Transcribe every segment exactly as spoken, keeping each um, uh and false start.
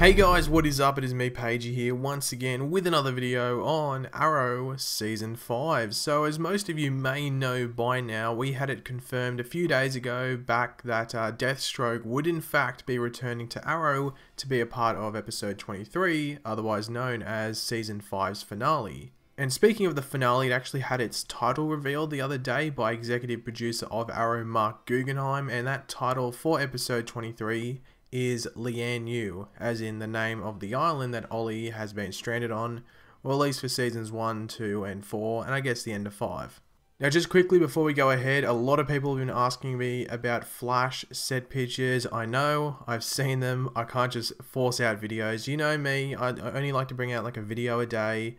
Hey guys, what is up? It is me, Pagey, here once again with another video on Arrow Season five. So as most of you may know by now, we had it confirmed a few days ago back that uh, Deathstroke would in fact be returning to Arrow to be a part of Episode twenty-three, otherwise known as Season five's finale. And speaking of the finale, it actually had its title revealed the other day by executive producer of Arrow, Mark Guggenheim, and that title for Episode twenty-three is Lian Yu, as in the name of the island that Ollie has been stranded on, or at least for Seasons one, two, and four, and I guess the end of five. Now just quickly before we go ahead, a lot of people have been asking me about Flash set pictures. I know, I've seen them, I can't just force out videos. You know me, I only like to bring out like a video a day,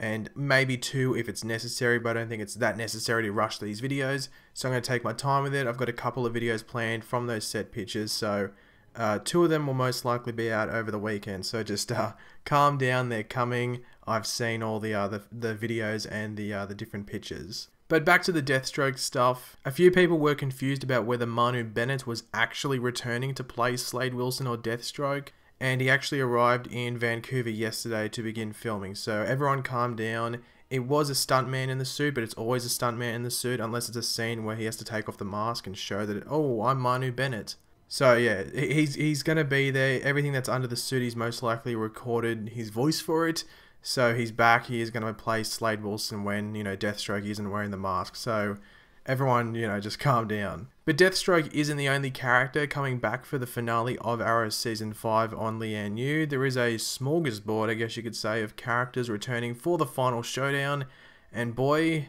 and maybe two if it's necessary, but I don't think it's that necessary to rush these videos, so I'm going to take my time with it. I've got a couple of videos planned from those set pictures, so uh, two of them will most likely be out over the weekend, so just uh, calm down, they're coming. I've seen all the, uh, the, the videos and the, uh, the different pictures. But back to the Deathstroke stuff, a few people were confused about whether Manu Bennett was actually returning to play Slade Wilson or Deathstroke, and he actually arrived in Vancouver yesterday to begin filming, so everyone calm down. It was a stuntman in the suit, but it's always a stuntman in the suit unless it's a scene where he has to take off the mask and show that, it, oh, I'm Manu Bennett. So yeah, he's, he's going to be there. Everything that's under the suit, he's most likely recorded his voice for it, so he's back. He is going to play Slade Wilson when, you know, Deathstroke isn't wearing the mask, so everyone, you know, just calm down. But Deathstroke isn't the only character coming back for the finale of Arrow Season five on Lian Yu. There is a smorgasbord, I guess you could say, of characters returning for the final showdown, and boy,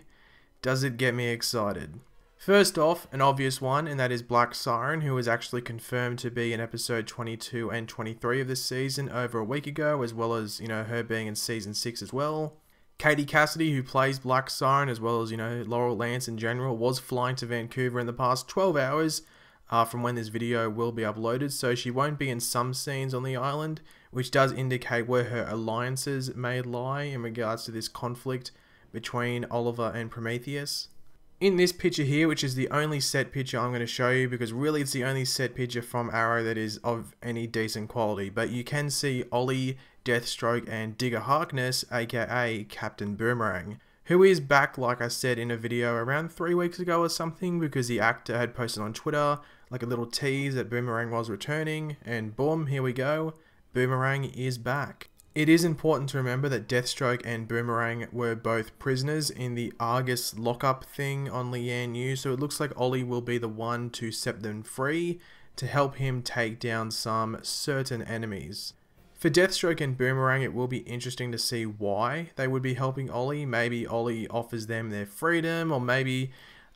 does it get me excited. First off, an obvious one, and that is Black Siren, who was actually confirmed to be in Episode twenty-two and twenty-three of this season over a week ago, as well as, you know, her being in Season six as well. Katie Cassidy, who plays Black Siren, as well as, you know, Laurel Lance in general, was flying to Vancouver in the past twelve hours uh, from when this video will be uploaded, so she won't be in some scenes on the island, which does indicate where her alliances may lie in regards to this conflict between Oliver and Prometheus. In this picture here, which is the only set picture I'm going to show you, because really it's the only set picture from Arrow that is of any decent quality, but you can see Ollie, Deathstroke and Digger Harkness, aka Captain Boomerang, who is back, like I said, in a video around three weeks ago or something, because the actor had posted on Twitter like a little tease that Boomerang was returning, and boom, here we go, Boomerang is back. It is important to remember that Deathstroke and Boomerang were both prisoners in the Argus lockup thing on Lian Yu, so it looks like Ollie will be the one to set them free to help him take down some certain enemies. For Deathstroke and Boomerang, it will be interesting to see why they would be helping Ollie. Maybe Ollie offers them their freedom, or maybe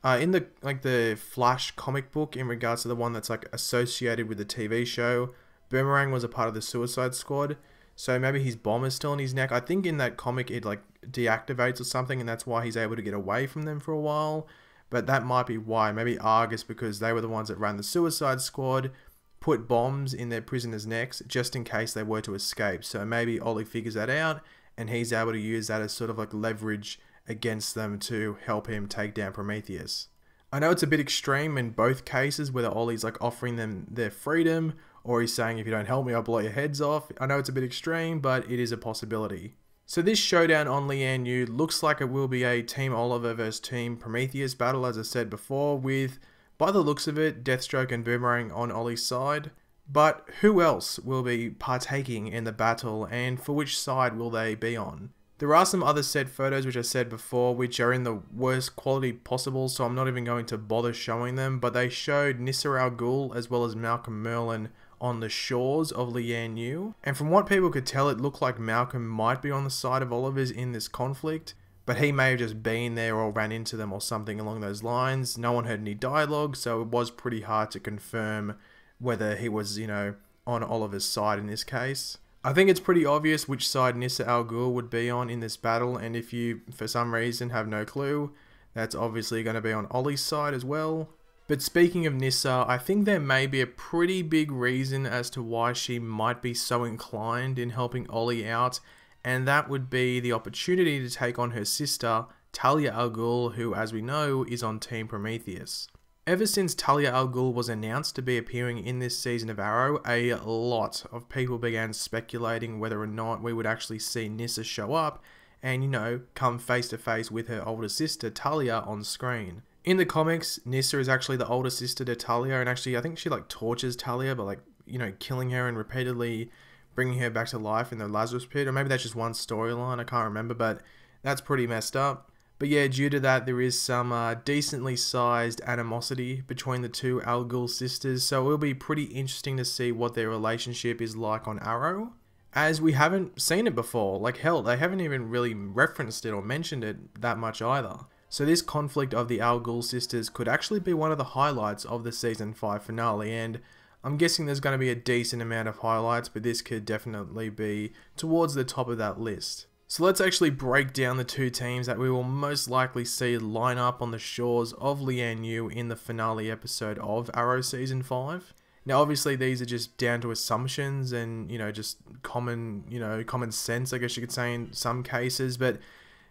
uh, in the like the Flash comic book, in regards to the one that's like associated with the T V show, Boomerang was a part of the Suicide Squad, so maybe his bomb is still in his neck. I think in that comic it like deactivates or something, and that's why he's able to get away from them for a while. But that might be why. Maybe Argus, because they were the ones that ran the Suicide Squad, put bombs in their prisoners' necks just in case they were to escape. So maybe Ollie figures that out, and he's able to use that as sort of like leverage against them to help him take down Prometheus. I know it's a bit extreme in both cases, whether Ollie's like offering them their freedom or he's saying, if you don't help me, I'll blow your heads off. I know it's a bit extreme, but it is a possibility. So this showdown on Lian Yu looks like it will be a Team Oliver versus Team Prometheus battle, as I said before, with, by the looks of it, Deathstroke and Boomerang on Ollie's side. But who else will be partaking in the battle, and for which side will they be on? There are some other set photos, which I said before, which are in the worst quality possible, so I'm not even going to bother showing them, but they showed Nyssa al Ghul as well as Malcolm Merlyn on the shores of Lian Yu. And from what people could tell, it looked like Malcolm might be on the side of Oliver's in this conflict, but he may have just been there or ran into them or something along those lines. No one heard any dialogue, so it was pretty hard to confirm whether he was, you know, on Oliver's side in this case. I think it's pretty obvious which side Nyssa al Ghul would be on in this battle, and if you, for some reason, have no clue, that's obviously going to be on Ollie's side as well. But speaking of Nyssa, I think there may be a pretty big reason as to why she might be so inclined in helping Ollie out, and that would be the opportunity to take on her sister, Talia Al Ghul, who, as we know, is on Team Prometheus. Ever since Talia Al Ghul was announced to be appearing in this season of Arrow, a lot of people began speculating whether or not we would actually see Nyssa show up and, you know, come face to face with her older sister Talia on screen. In the comics, Nyssa is actually the older sister to Talia, and actually I think she like tortures Talia by like, you know, killing her and repeatedly bringing her back to life in the Lazarus Pit, or maybe that's just one storyline, I can't remember, but that's pretty messed up. But yeah, due to that, there is some uh, decently sized animosity between the two Al Ghul sisters, so it'll be pretty interesting to see what their relationship is like on Arrow, as we haven't seen it before. Like hell, they haven't even really referenced it or mentioned it that much either. So this conflict of the Al Ghul sisters could actually be one of the highlights of the season five finale, and I'm guessing there's going to be a decent amount of highlights, but this could definitely be towards the top of that list. So let's actually break down the two teams that we will most likely see line up on the shores of Lian Yu in the finale episode of Arrow season five. Now obviously these are just down to assumptions and, you know, just common, you know, common sense, I guess you could say, in some cases, but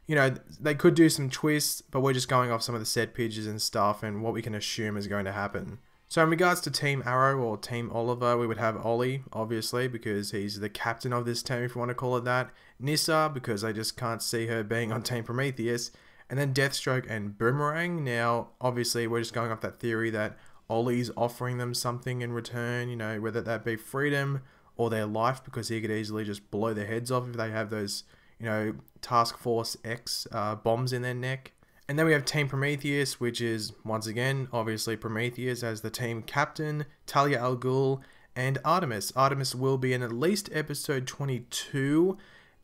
you know, they could do some twists, but we're just going off some of the set pictures and stuff and what we can assume is going to happen. So in regards to Team Arrow or Team Oliver, we would have Ollie, obviously, because he's the captain of this team, if you want to call it that. Nyssa, because I just can't see her being on Team Prometheus. And then Deathstroke and Boomerang. Now, obviously, we're just going off that theory that Ollie's offering them something in return, you know, whether that be freedom or their life, because he could easily just blow their heads off if they have those, you know, Task Force X uh, bombs in their neck. And then we have Team Prometheus, which is, once again, obviously Prometheus as the team captain, Talia Al Ghul, and Artemis. Artemis will be in at least episode twenty-two,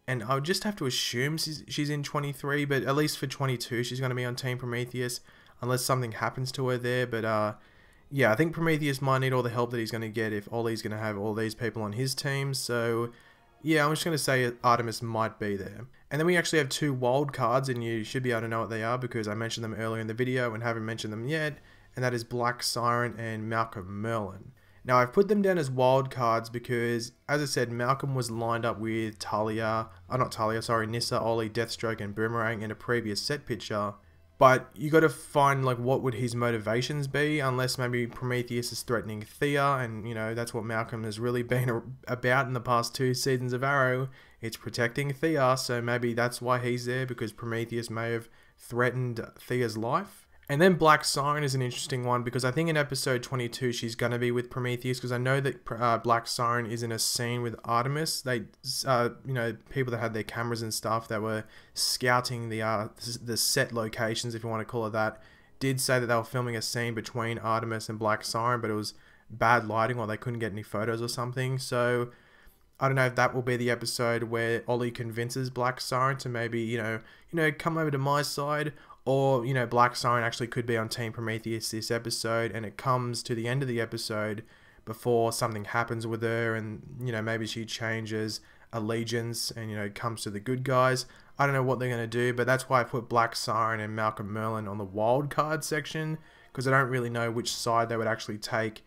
and I would just have to assume she's, she's in twenty-three, but at least for twenty-two she's going to be on Team Prometheus, unless something happens to her there. But uh, yeah, I think Prometheus might need all the help that he's going to get if Ollie's going to have all these people on his team, so yeah, I'm just going to say Artemis might be there. And then we actually have two wild cards, and you should be able to know what they are because I mentioned them earlier in the video and haven't mentioned them yet, and that is Black Siren and Malcolm Merlyn. Now I've put them down as wild cards because, as I said, Malcolm was lined up with Talia, uh, not Talia, sorry, Nyssa, Ollie, Deathstroke and Boomerang in a previous set picture, but you got to find like what would his motivations be, unless maybe Prometheus is threatening Thea, and you know, that's what Malcolm has really been about in the past two seasons of Arrow. It's protecting Thea, so maybe that's why he's there, because Prometheus may have threatened Thea's life. And then Black Siren is an interesting one, because I think in episode twenty-two she's going to be with Prometheus, because I know that uh, Black Siren is in a scene with Artemis. They, uh, you know, people that had their cameras and stuff that were scouting the, uh, the set locations, if you want to call it that, did say that they were filming a scene between Artemis and Black Siren, but it was bad lighting or they couldn't get any photos or something, so I don't know if that will be the episode where Ollie convinces Black Siren to maybe, you know, you know, come over to my side, or, you know, Black Siren actually could be on Team Prometheus this episode and it comes to the end of the episode before something happens with her and, you know, maybe she changes allegiance and, you know, comes to the good guys. I don't know what they're going to do, but that's why I put Black Siren and Malcolm Merlyn on the wild card section, because I don't really know which side they would actually take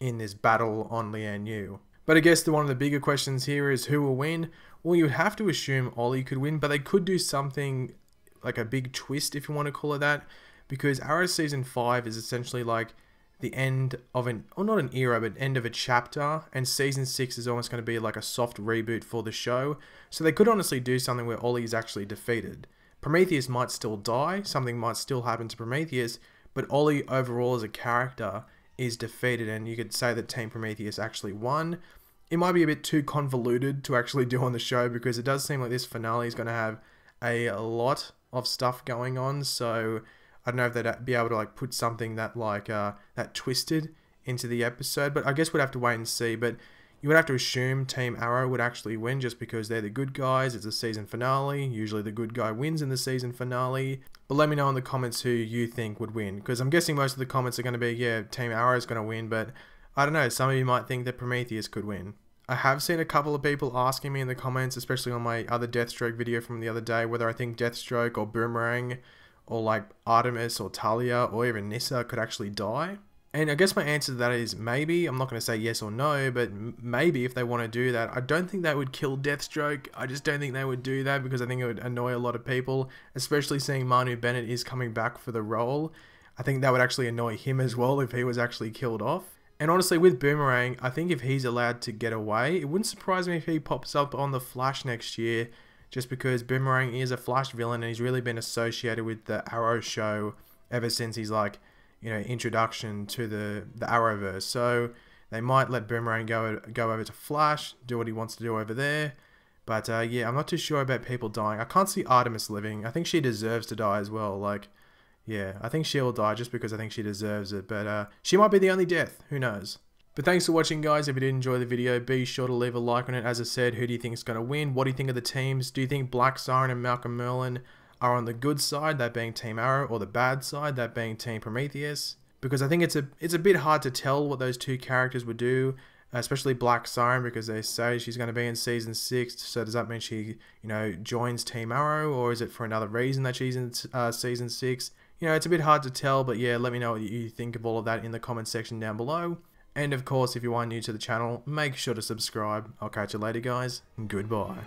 in this battle on Lian Yu. But I guess the one of the bigger questions here is who will win. Well, you would have to assume Ollie could win, but they could do something like a big twist, if you want to call it that, because Arrow season five is essentially like the end of an, or not an era, but end of a chapter, and season six is almost going to be like a soft reboot for the show, so they could honestly do something where Ollie is actually defeated. Prometheus might still die, something might still happen to Prometheus, but Ollie overall as a character is defeated, and you could say that Team Prometheus actually won. It might be a bit too convoluted to actually do on the show, because it does seem like this finale is going to have a lot of stuff going on, so I don't know if they'd be able to like put something that like uh, that twisted into the episode, but I guess we'd have to wait and see. But you would have to assume Team Arrow would actually win, just because they're the good guys, it's a season finale, usually the good guy wins in the season finale. But let me know in the comments who you think would win, because I'm guessing most of the comments are going to be, yeah, Team Arrow is going to win, but I don't know, some of you might think that Prometheus could win. I have seen a couple of people asking me in the comments, especially on my other Deathstroke video from the other day, whether I think Deathstroke or Boomerang or like Artemis or Talia or even Nyssa could actually die. And I guess my answer to that is maybe. I'm not going to say yes or no, but maybe if they want to do that. I don't think that would kill Deathstroke. I just don't think they would do that, because I think it would annoy a lot of people, especially seeing Manu Bennett is coming back for the role. I think that would actually annoy him as well if he was actually killed off. And honestly, with Boomerang, I think if he's allowed to get away, it wouldn't surprise me if he pops up on The Flash next year, just because Boomerang is a Flash villain and he's really been associated with the Arrow show ever since he's like, you know, introduction to the, the Arrowverse. So they might let Boomerang go, go over to Flash, do what he wants to do over there. But uh, yeah, I'm not too sure about people dying. I can't see Artemis living. I think she deserves to die as well. Like, yeah, I think she'll die just because I think she deserves it, but uh, she might be the only death, who knows. But thanks for watching, guys. If you did enjoy the video, be sure to leave a like on it. As I said, who do you think is going to win? What do you think of the teams? Do you think Black Siren and Malcolm Merlyn are on the good side, that being Team Arrow, or the bad side, that being Team Prometheus? Because I think it's a, it's a bit hard to tell what those two characters would do, especially Black Siren, because they say she's going to be in Season six, so does that mean she, you know, joins Team Arrow, or is it for another reason that she's in uh, Season six? You know, it's a bit hard to tell, but yeah, let me know what you think of all of that in the comment section down below. And of course, if you are new to the channel, make sure to subscribe. I'll catch you later, guys. Goodbye.